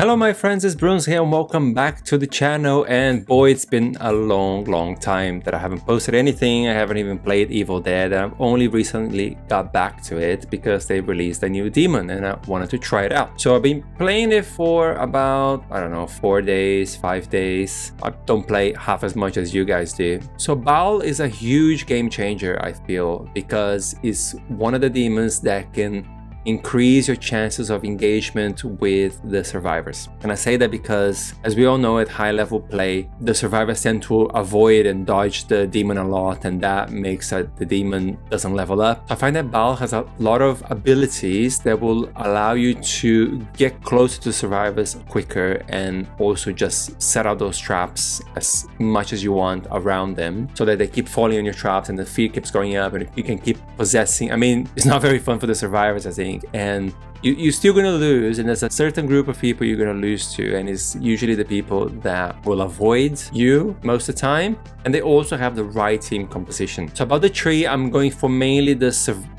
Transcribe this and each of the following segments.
Hello my friends, it's Bruns here and welcome back to the channel. And boy, it's been a long time that I haven't posted anything. I haven't even played Evil Dead, and I've only recently got back to it because they released a new demon and I wanted to try it out. So I've been playing it for about, I don't know, 4 days, 5 days. I don't play half as much as you guys do. So Baal is a huge game changer, I feel, because it's one of the demons that can increase your chances of engagement with the survivors. And I say that because, as we all know, at high level play, the survivors tend to avoid and dodge the demon a lot, and that makes that the demon doesn't level up. I find that Baal has a lot of abilities that will allow you to get closer to survivors quicker and also just set out those traps as much as you want around them so that they keep falling on your traps and the fear keeps going up and you can keep possessing. I mean, it's not very fun for the survivors, I think. And you're still gonna lose, and there's a certain group of people you're gonna lose to, and it's usually the people that will avoid you most of the time, and they also have the right team composition. So about the tree, I'm going for mainly the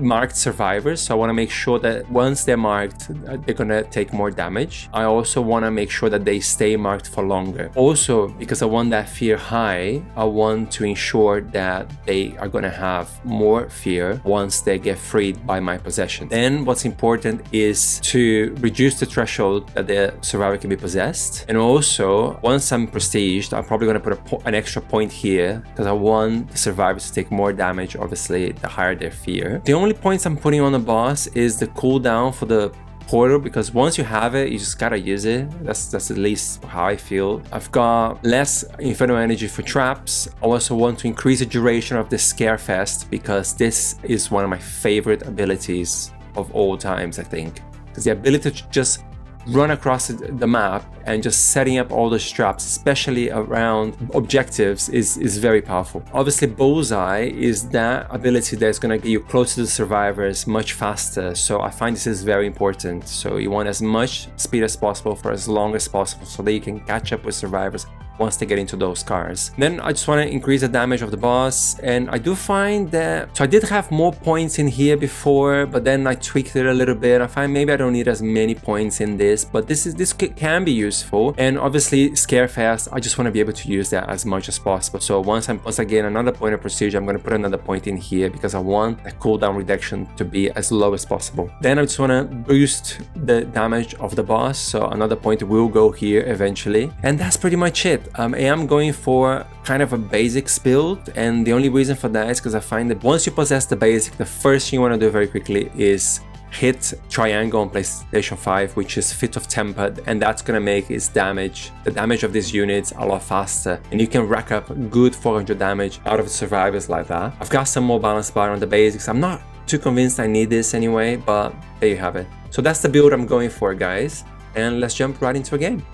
marked survivors, so I want to make sure that once they're marked, they're gonna take more damage. I also want to make sure that they stay marked for longer. Also, because I want that fear high, I want to ensure that they are gonna have more fear once they get freed by my possession. Then what's important is to reduce the threshold that the survivor can be possessed. And also, once I'm prestiged, I'm probably going to put an extra point here because I want the survivors to take more damage, obviously, the higher their fear. The only points I'm putting on the boss is the cooldown for the portal, because once you have it, you just gotta use it. That's at least how I feel. I've got less Inferno Energy for traps. I also want to increase the duration of the Scarefest because this is one of my favorite abilities of all times, I think, because the ability to just run across the map and just setting up all the traps, especially around objectives, is very powerful. Obviously, Bullseye is that ability that's going to get you closer to the survivors much faster, so I find this is very important. So you want as much speed as possible for as long as possible so that you can catch up with survivors once they get into those cars. Then I just want to increase the damage of the boss, and I do find that, so I did have more points in here before, but then I tweaked it a little bit. I find maybe I don't need as many points in this, but this can be useful. And obviously Scarefest, I just want to be able to use that as much as possible. So once I gain another point of prestige, I'm going to put another point in here because I want the cooldown reduction to be as low as possible. Then I just want to boost the damage of the boss, so another point will go here eventually. And that's pretty much it. I am going for kind of a basics build, and the only reason for that is because I find that once you possess the basic, the first thing you want to do very quickly is hit Triangle on PlayStation 5, which is Fit of Temper, and that's going to make its damage, the damage of these units, a lot faster, and you can rack up good 400 damage out of survivors like that. I've got some more balance bar on the basics. I'm not too convinced I need this anyway, but there you have it. So that's the build I'm going for, guys, and let's jump right into a game.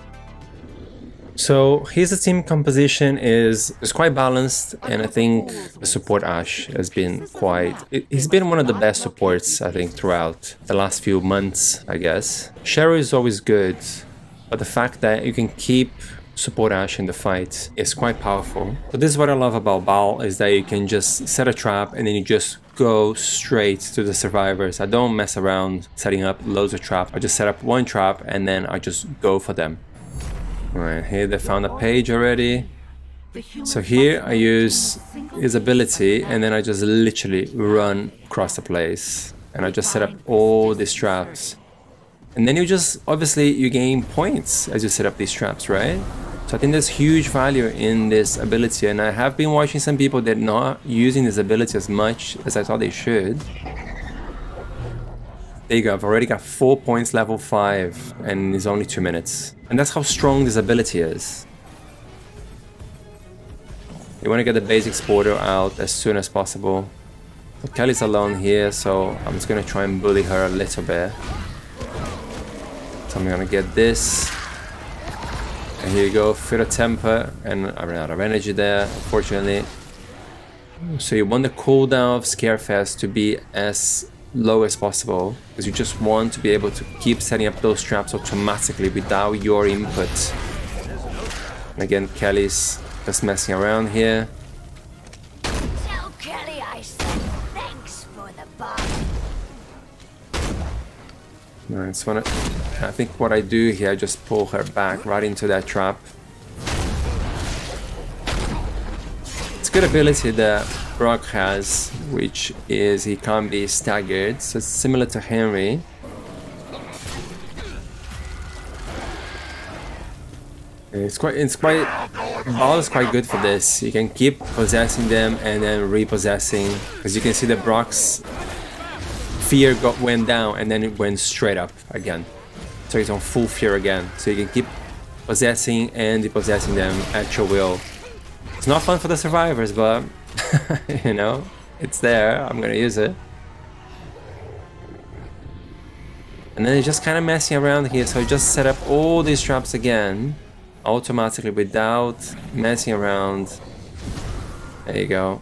So here's the team composition. It's quite balanced, and I think the support Ash has been he's been one of the best supports, I think, throughout the last few months, I guess. Sherry is always good, but the fact that you can keep support Ash in the fight is quite powerful. But this is what I love about Baal, is that you can just set a trap and then you just go straight to the survivors. I don't mess around setting up loads of traps. I just set up one trap and then I just go for them. Alright, here they found a page already. So here I use his ability and then I just literally run across the place. And I just set up all these traps. And then you just, obviously, you gain points as you set up these traps, right? So I think there's huge value in this ability. And I have been watching some people that are not using this ability as much as I thought they should. There you go, I've already got 4 points level 5 and it's only 2 minutes. And that's how strong this ability is. You want to get the basics portal out as soon as possible. So Kelly's alone here, so I'm just going to try and bully her a little bit. So I'm going to get this. And here you go, Fit of Temper, and I ran out of energy there, unfortunately. So you want the cooldown of Scarefest to be as low as possible, because you just want to be able to keep setting up those traps automatically without your input. And again, Kelly's just messing around here. Tell Kelly I said thanks for the bomb. Alright, just wanna I think what I do here, I just pull her back right into that trap. It's a good ability that Brock has, which is he can't be staggered, so it's similar to Henry. Baal is quite good for this. You can keep possessing them and then repossessing, because you can see that Brock's fear went down and then it went straight up again. So he's on full fear again. So you can keep possessing and depossessing them at your will. It's not fun for the survivors, but you know, it's there. I'm gonna use it. And then he's just kind of messing around here. So just set up all these traps again, automatically without messing around. There you go.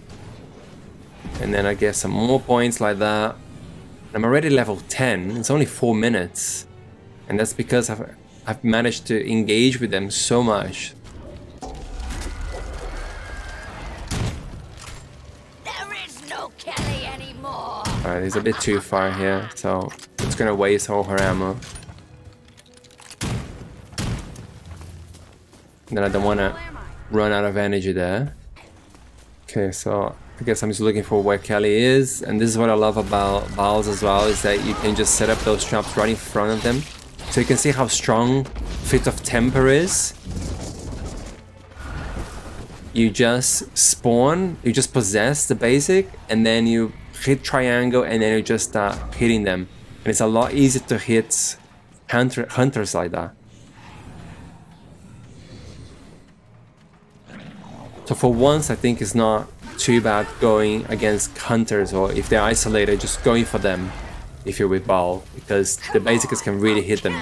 And then I guess some more points like that. I'm already level 10. It's only 4 minutes, and that's because I've managed to engage with them so much. There is no Kelly anymore. All right, he's a bit too far here, so it's gonna waste all her ammo. Then I don't want to run out of energy there. Okay, so I guess I'm just looking for where Kelly is, and this is what I love about Baals as well, is that you can just set up those traps right in front of them. So you can see how strong Fit of Temper is. You just spawn, you just possess the basic, and then you hit triangle, and then you just start hitting them. And it's a lot easier to hit hunters like that. So for once, I think it's not too bad going against hunters, or if they're isolated, just going for them if you're with Baal, because the basics can really hit them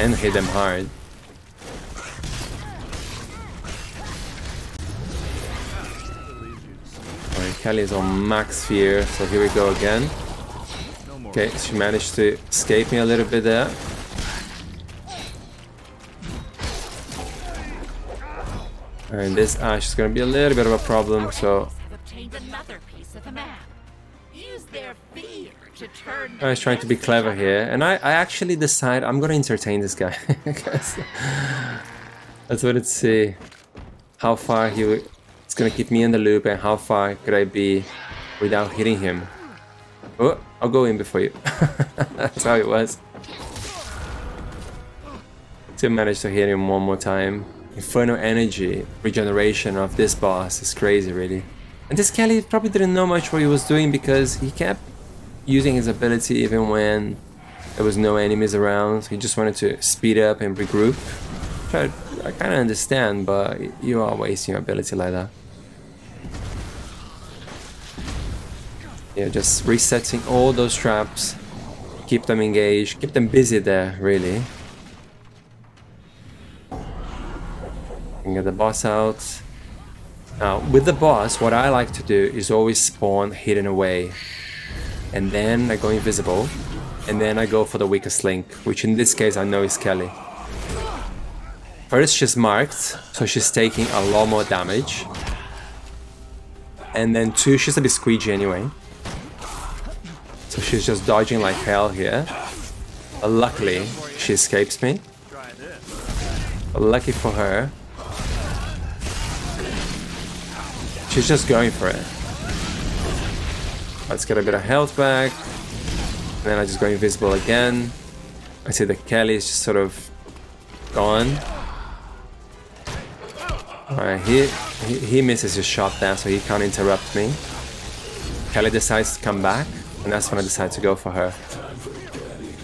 and hit them hard. Alright, Kelly is on max fear, so here we go again. Okay, she managed to escape me a little bit there. And this Ash is going to be a little bit of a problem, so... I was trying to be clever here, and I actually decide I'm going to entertain this guy. Let's wait and see how far it's going to keep me in the loop and how far could I be without hitting him. Oh, I'll go in before you. That's how it was. Still managed to hit him one more time. Inferno Energy regeneration of this boss is crazy, really. And this Kelly probably didn't know much what he was doing, because he kept using his ability even when there was no enemies around. He just wanted to speed up and regroup. But I kind of understand, but you are wasting your ability like that. Yeah, just resetting all those traps. Keep them engaged, keep them busy there, really. And get the boss out. Now, with the boss, what I like to do is always spawn hidden away, and then I go invisible, and then I go for the weakest link, which in this case I know is Kelly. First she's marked, so she's taking a lot more damage, and then two, she's a bit squeegee anyway, so she's just dodging like hell here, but luckily she escapes me. Lucky for her. She's just going for it. Let's get a bit of health back. And then I just go invisible again. I see that Kelly is just sort of gone. Alright, he misses his shot there, so he can't interrupt me. Kelly decides to come back, and that's when I decide to go for her.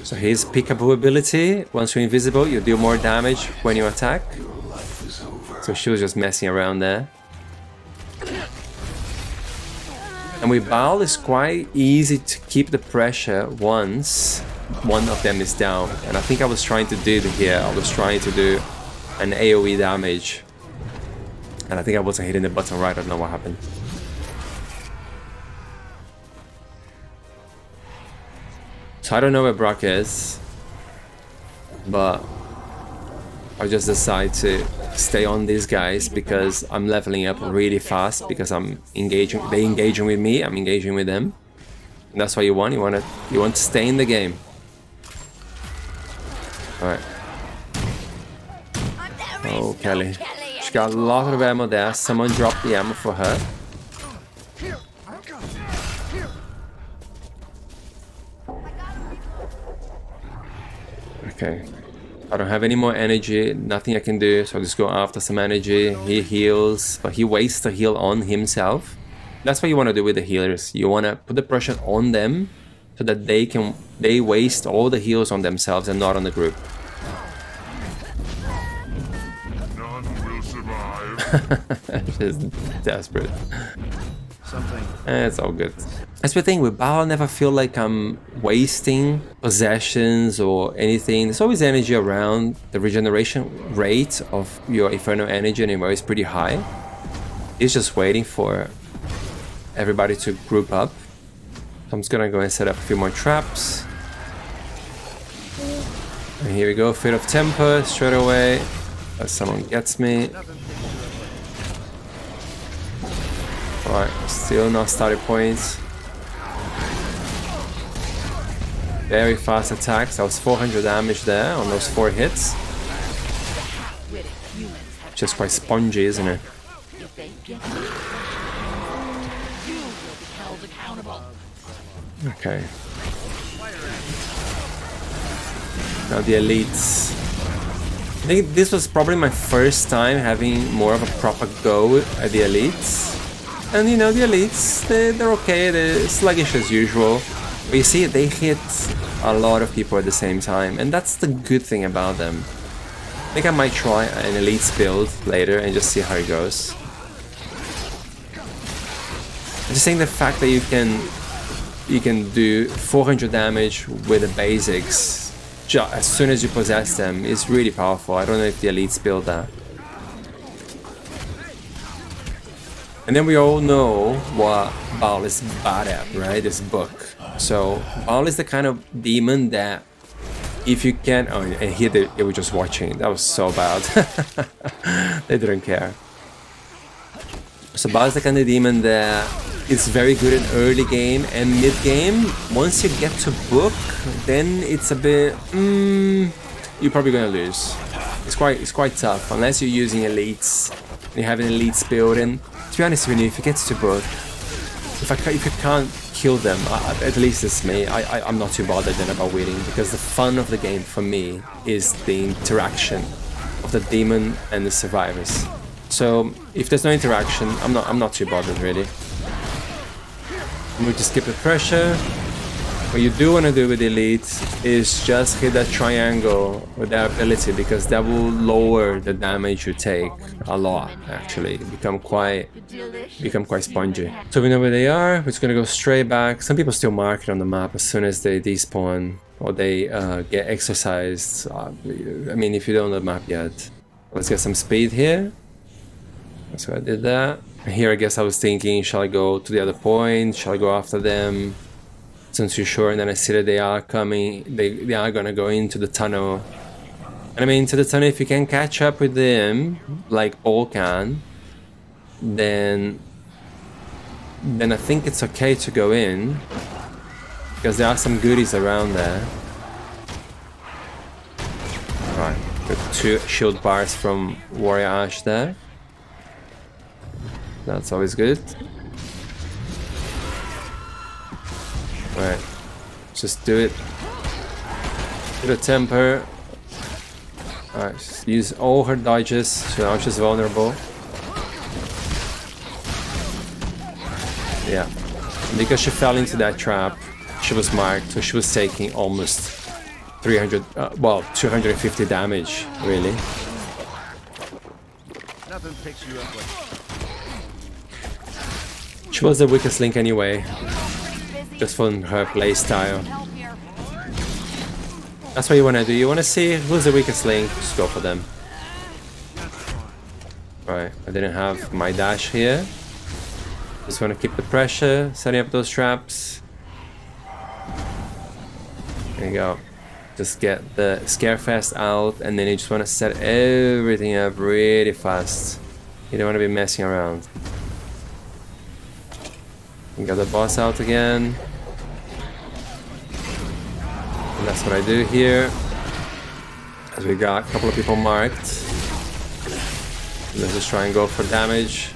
So here's Peekaboo ability. Once you're invisible, you deal more damage when you attack. So she was just messing around there. And with Baal, it's quite easy to keep the pressure once one of them is down. And I think I was trying to do here. I was trying to do an AoE damage. And I think I wasn't hitting the button right. I don't know what happened. So I don't know where Brock is. But I just decide to stay on these guys because I'm leveling up really fast, because I'm engaging, they're engaging with me, I'm engaging with them. And that's what you want to stay in the game. Alright. Oh, Kelly. She got a lot of ammo there. Someone dropped the ammo for her. Okay. I don't have any more energy. Nothing I can do. So I'll just go after some energy. He heals. But he wastes the heal on himself. That's what you want to do with the healers. You want to put the pressure on them so that they waste all the heals on themselves and not on the group. None will survive. Just desperate. Something. It's all good. That's the thing with Baal, I never feel like I'm wasting possessions or anything. There's always energy around. The regeneration rate of your Inferno Energy anymore is pretty high. It's just waiting for everybody to group up. I'm just gonna go and set up a few more traps. And here we go, Fit of Temper straight away. As someone gets me. Alright, still no starter points. Very fast attacks. That was 400 damage there on those 4 hits. Which is quite spongy, isn't it? Okay. Now the elites. I think this was probably my first time having more of a proper go at the elites. And you know, the elites, they're okay, they're sluggish as usual. But you see, they hit a lot of people at the same time, and that's the good thing about them. I think I might try an elites build later and just see how it goes. I just think the fact that you can do 400 damage with the basics as soon as you possess them is really powerful. I don't know if the elites build that. And then we all know what Baal is bad at, right? This book. So Baal is the kind of demon that if you can... Oh, and here they were just watching. That was so bad. They didn't care. So Baal is the kind of demon that is very good in early game and mid game. Once you get to book, then it's a bit... you're probably going to lose. It's quite tough, unless you're using elites and you have an elites build. And to be honest with you, if it gets to book, if you can't kill them, at least it's me, I'm not too bothered then about winning, because the fun of the game for me is the interaction of the demon and the survivors. So if there's no interaction, I'm not too bothered really. We'll just keep the pressure. What you do want to do with elite is just hit that triangle with that ability, because that will lower the damage you take a lot, actually. Become quite spongy. So we know where they are. We're just going to go straight back. Some people still mark it on the map as soon as they despawn or they get exercised. I mean, if you don't know the map yet. Let's get some speed here. So I did that. Here I guess I was thinking, shall I go to the other point? Shall I go after them? Since you're sure, and then I see that they are coming, they are gonna go into the tunnel. And I mean, into the tunnel, if you can catch up with them, like Paul can, then I think it's okay to go in, because there are some goodies around there. Alright, got 2 shield bars from Warrior Ash there. That's always good. Alright, just do it. Bit of temper. Alright, use all her dodges, so now she's vulnerable. Yeah, because she fell into that trap, she was marked, so she was taking almost 300, well, 250 damage, really. Nothing picks you up like... She was the weakest link anyway. Just from her playstyle. That's what you want to do. You want to see who's the weakest link. Just go for them. Alright, I didn't have my dash here. Just want to keep the pressure. Setting up those traps. There you go. Just get the Scarefest out. And then you just want to set everything up really fast. You don't want to be messing around. Got the boss out again. And that's what I do here. As we got a couple of people marked. Let's just try and go for damage.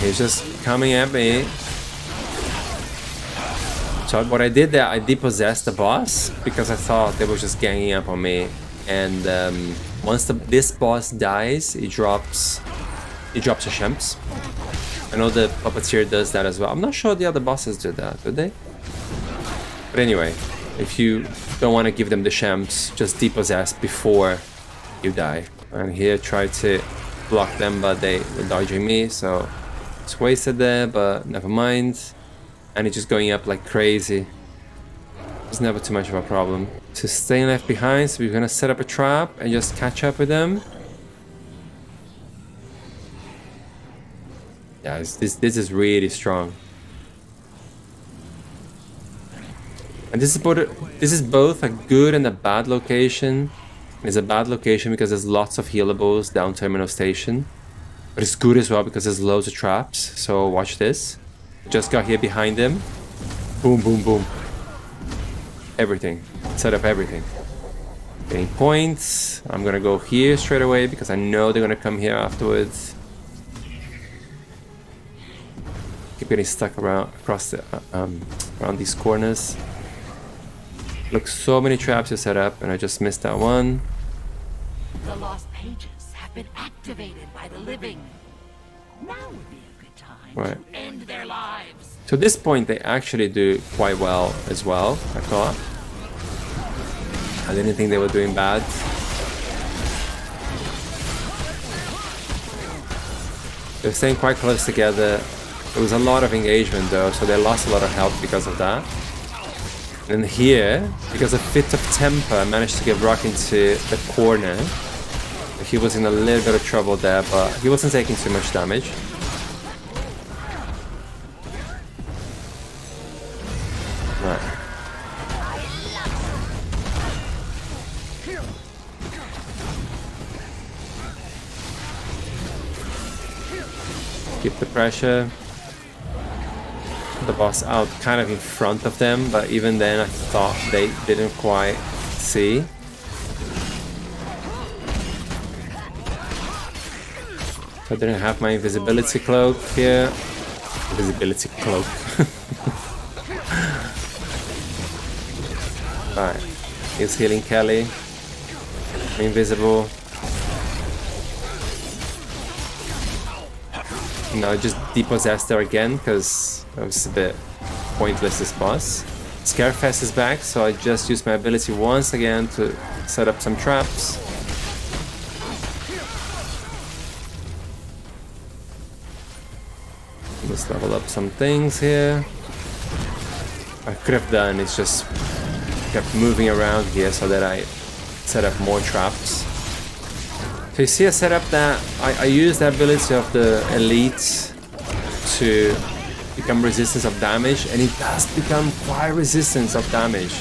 He's just coming at me. So what I did there, I depossessed the boss because I thought they were just ganging up on me. And once this boss dies, he drops a champs. I know the puppeteer does that as well. I'm not sure the other bosses did that, did they? But anyway, if you don't want to give them the champs, just depossess before you die. And here, try to block them, but they were dodging me, so it's wasted there, but never mind. And it's just going up like crazy. It's never too much of a problem. So staying left behind, so we're gonna set up a trap and just catch up with them. Yeah, this is really strong. And this is both a good and a bad location. It's a bad location because there's lots of healables down Terminal Station. But it's good as well because there's loads of traps. So watch this. Just got here behind them. Boom, boom, boom. Everything. Set up everything. Getting points. I'm gonna go here straight away because I know they're gonna come here afterwards. Keep getting stuck around these corners. Look, so many traps you set up, and I just missed that one. The lost pages have been activated by the living. Now would be a good time to end their lives. So at this point, they actually do quite well as well, I thought. I didn't think they were doing bad. They're staying quite close together. There was a lot of engagement though, so they lost a lot of health because of that. And here, because of Fit of Temper, I managed to get Rock into the corner. He was in a little bit of trouble there, but he wasn't taking too much damage. Right. Keep the pressure. The boss out kind of in front of them, but even then I thought they didn't quite see. I didn't have my invisibility cloak here. Invisibility cloak. Alright, he's healing Kelly. Invisible. No, just depossessed her again because that was a bit pointless, this boss. Scarefest is back, so I just used my ability once again to set up some traps. Let's level up some things here. What I could have done is just kept moving around here so that I set up more traps. So you see I set up that, I used the ability of the elite to become resistance of damage, and it does become quite resistance of damage.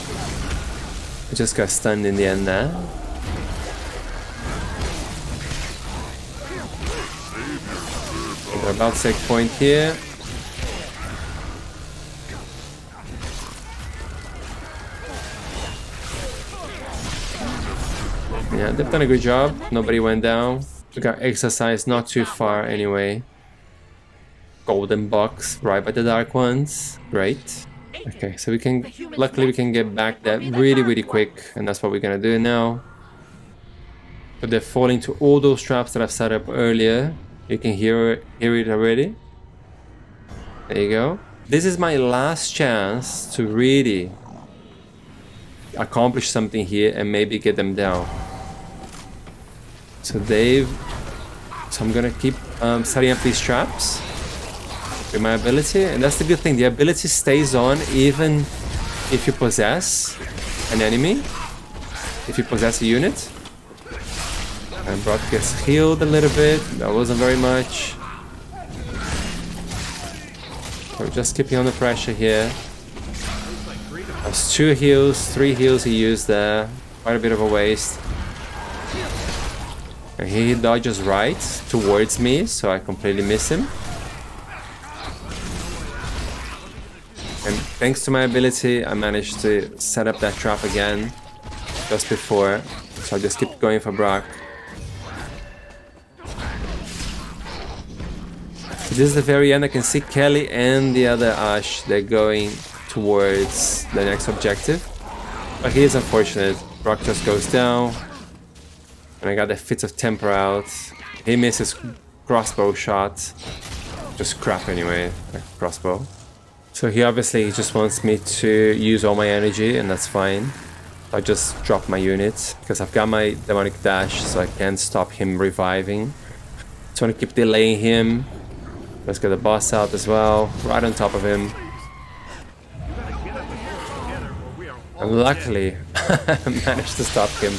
I just got stunned in the end there. We're about to take point here. Yeah, they've done a good job. Nobody went down. We got exercise not too far anyway. Golden box right by the dark ones. Great. Okay, so we can... Luckily we can get back that really, really quick. And that's what we're gonna do now. But they're falling to all those traps that I've set up earlier. You can hear it already. There you go. This is my last chance to really accomplish something here and maybe get them down. So I'm gonna keep setting up these traps with my ability, and that's the good thing. The ability stays on even if you possess an enemy, if you possess a unit. And Brock gets healed a little bit. That wasn't very much. So just keeping on the pressure here. That's 3 heals he used there. Quite a bit of a waste. And he dodges right towards me, so I completely miss him. And Thanks to my ability, I managed to set up that trap again just before. So I just keep going for Brock. So this is the very end. I can see Kelly and the other Ash. They're going towards the next objective. But he is unfortunate. Brock just goes down. And I got the Fit of Temper out. He misses crossbow shot. Just crap anyway, like crossbow. So he obviously just wants me to use all my energy, and that's fine. I just drop my units because I've got my demonic dash, so I can't stop him reviving. Just want to keep delaying him. Let's get the boss out as well, right on top of him. And luckily, I managed to stop him.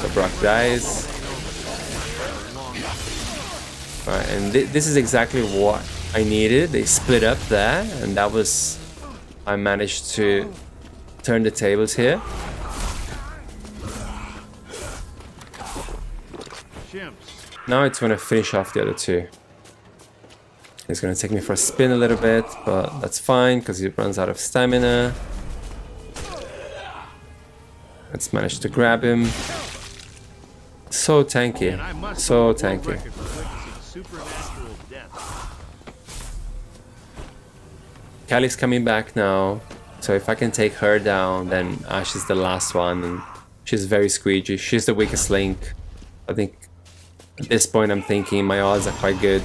So Brock dies. Alright, and this is exactly what I needed. They split up there, and that was... I managed to turn the tables here. Now it's going to finish off the other two. It's going to take me for a spin a little bit, but that's fine because he runs out of stamina. Let's manage to grab him. So tanky, so tanky. Callie's coming back now, so if I can take her down, then Ash is the last one, and she's very squeegee. She's the weakest link, I think. At this point, I'm thinking my odds are quite good.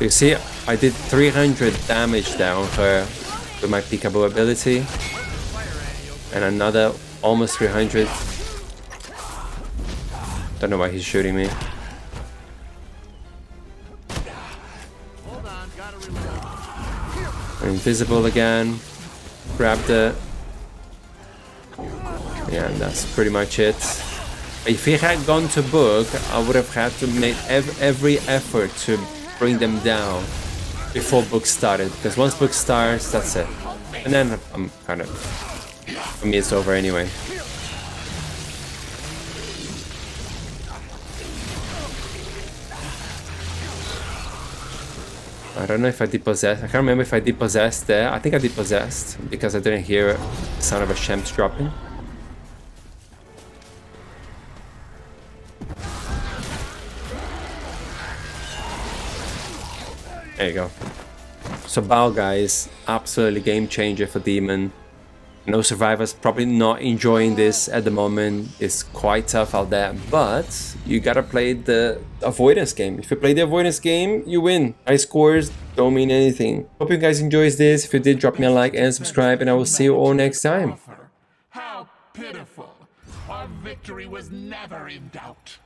You see, I did 300 damage there on her with my Peekaboo ability, and another almost 300. Don't know why he's shooting me. I'm invisible again. Grab the... Yeah, and that's pretty much it. If he had gone to book, I would have had to make every effort to bring them down before book started. Because once book starts, that's it. And then I'm kind of... For me, it's over anyway. I don't know if I depossessed. I can't remember if I depossessed there. I think I depossessed because I didn't hear the sound of a Shem's dropping. There you go. So Baal, guys, absolutely game changer for Demon. No survivors, probably not enjoying this at the moment. It's quite tough out there, but you gotta play the avoidance game. If you play the avoidance game, you win. High scores don't mean anything. Hope you guys enjoyed this. If you did, drop me a like and subscribe, and I will see you all next time. How pitiful. Our victory was never in doubt.